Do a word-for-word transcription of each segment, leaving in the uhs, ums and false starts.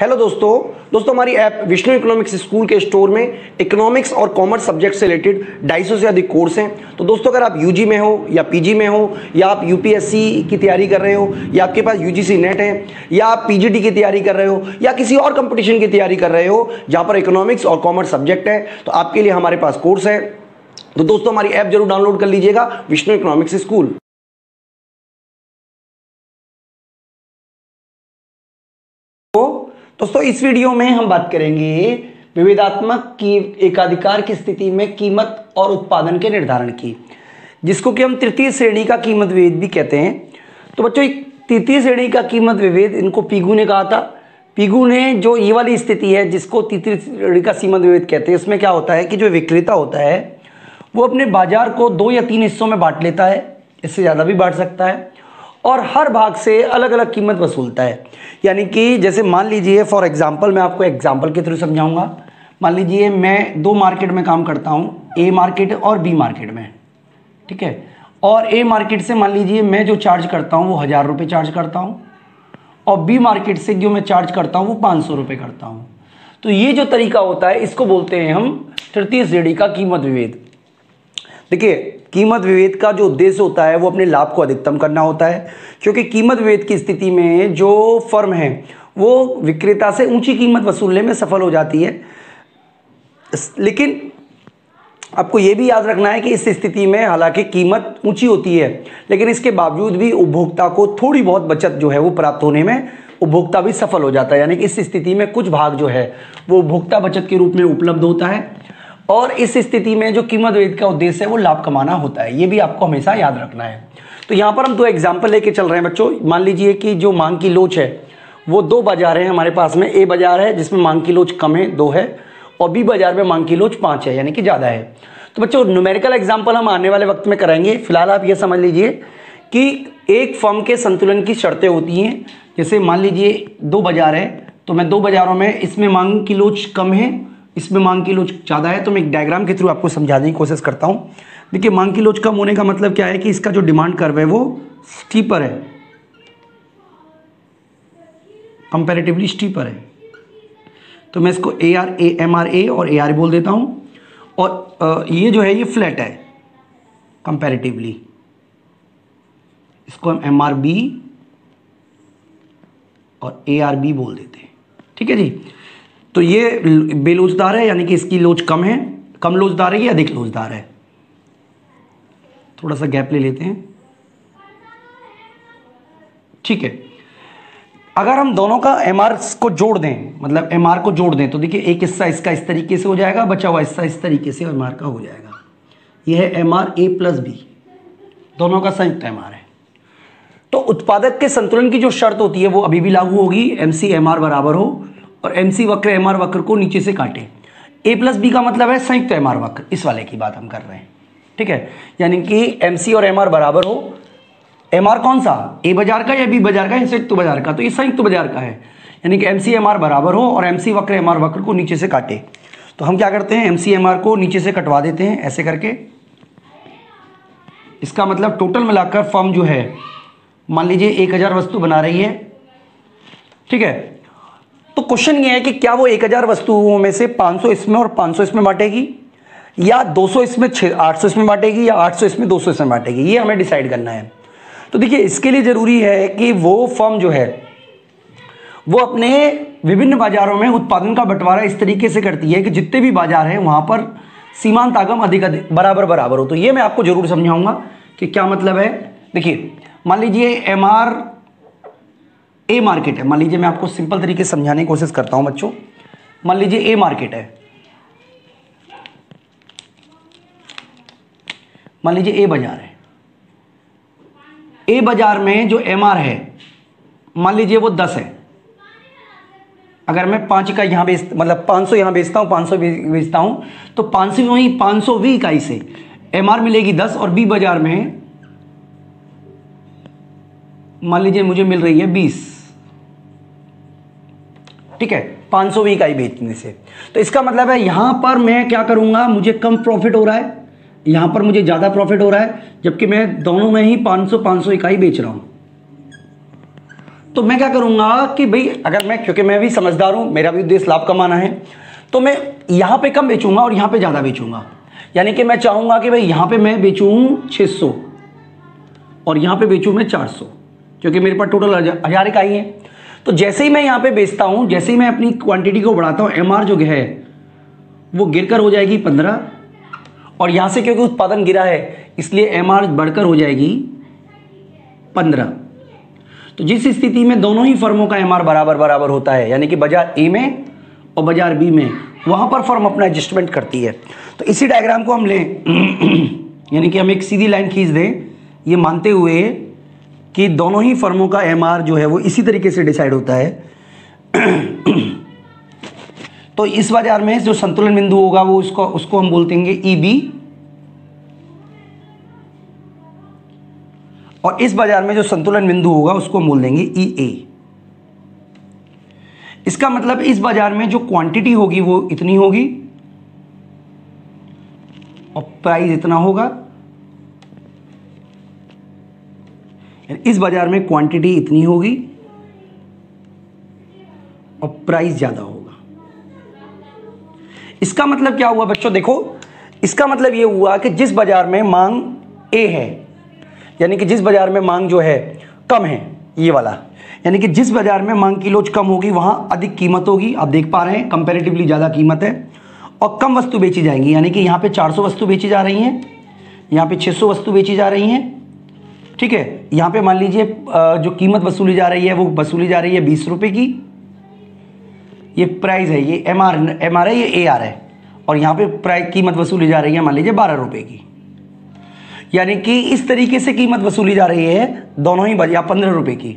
Hello दोस्तों दोस्तों हमारी ऐप विष्णु इकोनॉमिक्स स्कूल के स्टोर में इकोनॉमिक्स और कॉमर्स सब्जेक्ट से रिलेटेड ढाई सौ से अधिक कोर्स हैं। तो दोस्तों अगर आप यूजी में हो या पीजी में हो या आप यूपीएससी की तैयारी कर रहे हो या आपके पास यूजीसी नेट है या आप पीजीटी की तैयारी कर रहे हो या किसी और कंपटीशन की तैयारी कर रहे हो जहाँ पर इकोनॉमिक्स और कॉमर्स सब्जेक्ट है तो आपके लिए हमारे पास कोर्स है। तो दोस्तों हमारी ऐप जरूर डाउनलोड कर लीजिएगा विष्णु इकोनॉमिक्स स्कूल। दोस्तों इस वीडियो में हम बात करेंगे विभेदात्मक की एकाधिकार की स्थिति में कीमत और उत्पादन के निर्धारण की, जिसको कि हम तृतीय श्रेणी का कीमत विभेद भी कहते हैं। तो बच्चों तृतीय श्रेणी का कीमत विभेद इनको पिगु ने कहा था। पिगु ने जो ये वाली स्थिति है जिसको तृतीय श्रेणी का कीमत विभेद कहते हैं, इसमें क्या होता है कि जो विक्रेता होता है वो अपने बाजार को दो या तीन हिस्सों में बांट लेता है, इससे ज़्यादा भी बांट सकता है, और हर भाग से अलग अलग कीमत वसूलता है। यानी कि जैसे मान लीजिए फॉर एग्जांपल, मैं आपको एग्जांपल के थ्रू समझाऊंगा। मान लीजिए मैं दो मार्केट में काम करता हूँ, ए मार्केट और बी मार्केट में, ठीक है। और ए मार्केट से मान लीजिए मैं जो चार्ज करता हूँ वो हज़ार रुपये चार्ज करता हूँ और बी मार्केट से जो मैं चार्ज करता हूँ वो पाँच सौ रुपये करता हूँ। तो ये जो तरीका होता है इसको बोलते हैं हम तृतीय श्रेणी का कीमत विभेद। देखिए कीमत विभेद का जो उद्देश्य होता है वो अपने लाभ को अधिकतम करना होता है, क्योंकि कीमत विभेद की स्थिति में जो फर्म है वो विक्रेता से ऊंची कीमत वसूलने में सफल हो जाती है। लेकिन आपको ये भी याद रखना है कि इस स्थिति में हालांकि कीमत ऊंची होती है लेकिन इसके बावजूद भी उपभोक्ता को थोड़ी बहुत बचत जो है वो प्राप्त होने में उपभोक्ता भी सफल हो जाता है। यानी कि इस स्थिति में कुछ भाग जो है वो उपभोक्ता बचत के रूप में उपलब्ध होता है। और इस स्थिति में जो कीमत विभेद का उद्देश्य है वो लाभ कमाना होता है, ये भी आपको हमेशा याद रखना है। तो यहाँ पर हम दो एग्जाम्पल लेके चल रहे हैं बच्चों। मान लीजिए कि जो मांग की लोच है वो दो बाजार हैं हमारे पास में, ए बाजार है जिसमें मांग की लोच कम है दो है और बी बाजार में मांग की लोच पाँच है, यानी कि ज़्यादा है। तो बच्चों न्यूमेरिकल एग्जाम्पल हम आने वाले वक्त में कराएंगे। फिलहाल आप ये समझ लीजिए कि एक फर्म के संतुलन की शर्तें होती हैं। जैसे मान लीजिए दो बाजार है तो मैं दो बाज़ारों में, इसमें मांग की लोच कम है इसमें मांग की लोच ज़्यादा है, तो मैं एक डायग्राम के थ्रू आपको समझाने की कोशिश करता हूँ। देखिए मांग की लोच कम होने का मतलब क्या है कि इसका जो डिमांड कर्व है वो स्टीपर है, कंपैरेटिवली स्टीपर है। तो मैं इसको A R A M R A और ए आर बोल देता हूँ। और ये जो है ये फ्लैट है कंपैरेटिवली, इसको हम एम आर बी और ए आर बी बोल देते हैं, ठीक है जी। तो ये बेलोचदार है यानी कि इसकी लोच कम है, कम लोचदार है या अधिक लोचदार है, थोड़ा सा गैप ले लेते हैं, ठीक है। अगर हम दोनों का एमआर को जोड़ दें, मतलब एमआर को जोड़ दें, तो देखिए एक हिस्सा इसका इस तरीके से हो जाएगा, बचा हुआ हिस्सा इस तरीके से एमआर का हो जाएगा। यह है एमआर ए प्लस बी, दोनों का संयुक्त एमआर है। तो उत्पादक के संतुलन की जो शर्त होती है वो अभी भी लागू होगी, एमसी एमआर बराबर हो और एमसी वक्र एमआर वक्र को नीचे से काटे। ए प्लस बी का मतलब है संयुक्त एमआर वक्र, इस वाले की बात हम कर रहे हैं, ठीक है। यानी कि एमसी और एमआर बराबर हो। एमआर कौन सा, ए बाजार का या बी बाजार का, संयुक्त बाजार का, तो ये संयुक्त बाजार का है। यानी कि एमसी एमआर बराबर हो और एमसी वक्र एमआर वक्र को नीचे से काटे। तो हम क्या करते हैं, एमसी एमआर को नीचे से कटवा देते हैं ऐसे करके। इसका मतलब टोटल मिलाकर फर्म जो है मान लीजिए एक हजार वस्तु बना रही है, ठीक है। तो क्वेश्चन ये है कि क्या वो एक हज़ार वस्तुओं में से पाँच सौ इसमें और पाँच सौ इसमें बांटेगी, या दो सौ इसमें आठ सौ इसमें बांटेगी, या आठ सौ इसमें दो सौ इसमें बांटेगी, ये हमें डिसाइड करना है। तो देखिए इसके लिए ज़रूरी है कि वो फर्म जो है वो अपने विभिन्न बाज़ारों में उत्पादन का बंटवारा इस तरीके से करती है कि जितने भी बाजार हैं वहाँ पर सीमांत आगम अधिक अधिक बराबर बराबर हो। तो ये मैं आपको ज़रूर समझाऊँगा कि क्या मतलब है। देखिए मान लीजिए एम आर ए मार्केट है, मान लीजिए मैं आपको सिंपल तरीके से समझाने की कोशिश करता हूं बच्चों। मान लीजिए ए मार्केट है, मान लीजिए ए बाजार है। ए बाजार में जो एमआर है मान लीजिए वो दस है। अगर मैं पाँच इकाई यहाँ बेच मतलब पाँच सौ यहाँ बेचता हूँ, पाँच सौ बेचता हूँ, तो पाँच सौ ही पाँच सौ वी इकाई से एमआर मिलेगी दस, और बी बाजार में मान लीजिए मुझे मिल रही है बीस, ठीक है, पाँच सौ इकाई बेचने से। तो इसका मतलब है यहाँ पर मैं क्या करूँगा, मुझे कम प्रॉफिट हो रहा है, यहाँ पर मुझे ज़्यादा प्रॉफिट हो रहा है, जबकि मैं दोनों में ही पाँच सौ पाँच सौ इकाई बेच रहा हूँ। तो मैं क्या करूंगा कि भाई अगर मैं, क्योंकि मैं भी समझदार हूं, मेरा भी उद्देश्य लाभ कमाना है, तो मैं यहाँ पे कम बेचूंगा और यहाँ पे ज़्यादा बेचूंगा। यानी कि मैं चाहूंगा कि भाई यहाँ पे मैं बेचूं छह सौ और यहाँ पे बेचूं मैं चार सौ, क्योंकि मेरे पास टोटल हजार इकाई है। तो जैसे ही मैं यहाँ पे बेचता हूँ, जैसे ही मैं अपनी क्वांटिटी को बढ़ाता हूँ, एमआर जो है वो गिरकर हो जाएगी पंद्रह, और यहाँ से क्योंकि उत्पादन गिरा है इसलिए एमआर बढ़कर हो जाएगी पंद्रह। तो जिस स्थिति में दोनों ही फर्मों का एमआर बराबर बराबर होता है, यानी कि बाजार ए में और बाजार बी में, वहाँ पर फर्म अपना एडजस्टमेंट करती है। तो इसी डायग्राम को हम लें, यानी कि हम एक सीधी लाइन खींच दें, ये मानते हुए कि दोनों ही फर्मों का एमआर जो है वो इसी तरीके से डिसाइड होता है। तो इस बाजार में जो संतुलन बिंदु होगा वो उसको उसको हम बोलते हैं ईबी, और इस बाजार में जो संतुलन बिंदु होगा उसको हम बोल देंगे ईए। इसका मतलब इस बाजार में जो क्वांटिटी होगी वो इतनी होगी और प्राइस इतना होगा। इस बाजार में क्वांटिटी इतनी होगी और प्राइस ज्यादा होगा। इसका मतलब क्या हुआ बच्चों, देखो इसका मतलब ये हुआ कि जिस बाजार में मांग ए है, यानी कि जिस बाजार में मांग जो है कम है, ये वाला, यानी कि जिस बाजार में मांग की लोच कम होगी वहां अधिक कीमत होगी। आप देख पा रहे हैं कंपैरेटिवली ज़्यादा कीमत है और कम वस्तु बेची जाएंगी। यानी कि यहाँ पे चार सौ वस्तु बेची जा रही हैं, यहाँ पे छह सौ वस्तु बेची जा रही हैं, ठीक है। यहाँ पे मान लीजिए जो कीमत वसूली जा रही है वो वसूली जा रही है बीस रुपये की, ये प्राइस है, ये एम आर एम आर है, ये ए आर है, और यहाँ पे प्राइस कीमत वसूली जा रही है मान लीजिए बारह रुपये की। यानी कि इस तरीके से कीमत वसूली जा रही है दोनों ही बाजार, पंद्रह रुपए की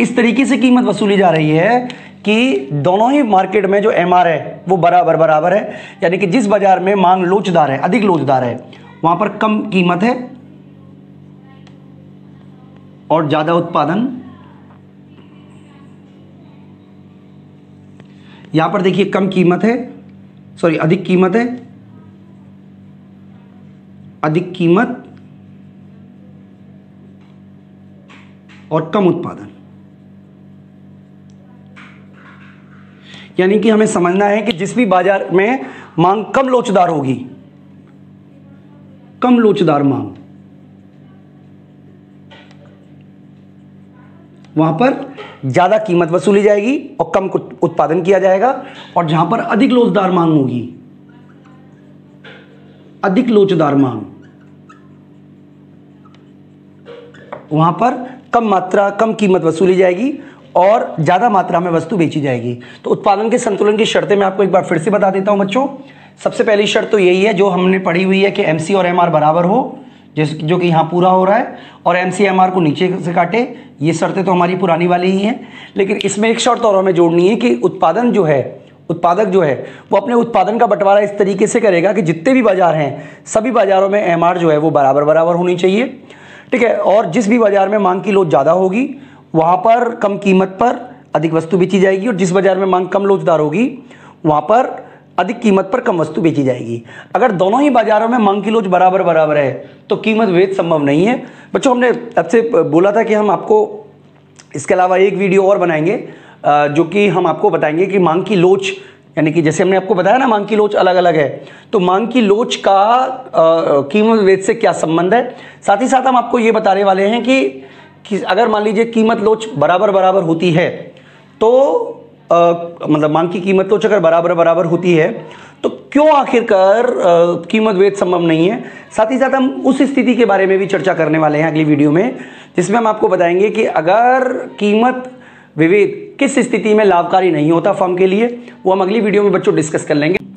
इस तरीके से कीमत वसूली जा रही है कि दोनों ही मार्केट में जो एमआर है वो बराबर बराबर है। यानी कि जिस बाजार में मांग लोचदार है, अधिक लोचदार है, वहां पर कम कीमत है और ज्यादा उत्पादन। यहां पर देखिए कम कीमत है, सॉरी अधिक कीमत है, अधिक कीमत और कम उत्पादन। यानी कि हमें समझना है कि जिस भी बाजार में मांग कम लोचदार होगी, कम लोचदार मांग, वहां पर ज्यादा कीमत वसूली जाएगी और कम उत्पादन किया जाएगा, और जहां पर अधिक लोचदार मांग होगी, अधिक लोचदार मांग, वहां पर कम मात्रा कम कीमत वसूली जाएगी और ज्यादा मात्रा में वस्तु बेची जाएगी। तो उत्पादन के संतुलन की शर्तें मैं आपको एक बार फिर से बता देता हूं बच्चों। सबसे पहली शर्त तो यही है जो हमने पढ़ी हुई है कि एमसी और एमआर बराबर हो, जैसे जो कि यहाँ पूरा हो रहा है, और एमसी एमआर को नीचे से काटे। ये शर्तें तो हमारी पुरानी वाली ही हैं, लेकिन इसमें एक शर्त और हमें जोड़नी है कि उत्पादन जो है, उत्पादक जो है वो अपने उत्पादन का बंटवारा इस तरीके से करेगा कि जितने भी बाजार हैं सभी बाजारों में एमआर जो है वो बराबर बराबर होनी चाहिए, ठीक है। और जिस भी बाजार में मांग की लोच ज़्यादा होगी वहाँ पर कम कीमत पर अधिक वस्तु बेची जाएगी, और जिस बाजार में मांग कम लोचदार होगी वहाँ पर अधिक कीमत पर कम वस्तु बेची जाएगी। अगर दोनों ही बाजारों में मांग की लोच बराबर बराबर है तो कीमत विभेद संभव नहीं है। बच्चों हमने आपसे बोला था कि हम आपको इसके अलावा एक वीडियो और बनाएंगे जो कि हम आपको बताएंगे कि मांग की लोच, यानी कि जैसे हमने आपको बताया ना मांग की लोच अलग अलग है, तो मांग की लोच का कीमत विभेद से क्या संबंध है। साथ ही साथ हम आपको ये बताने वाले हैं कि, कि अगर मान लीजिए कीमत लोच बराबर बराबर होती है तो आ, मतलब मांग की कीमत लोच अगर बराबर बराबर होती है तो क्यों आखिरकार कीमत विभेद संभव नहीं है। साथ ही साथ हम उस स्थिति के बारे में भी चर्चा करने वाले हैं अगली वीडियो में, जिसमें हम आपको बताएंगे कि अगर कीमत विभेद किस स्थिति में लाभकारी नहीं होता फर्म के लिए, वो हम अगली वीडियो में बच्चों डिस्कस कर लेंगे।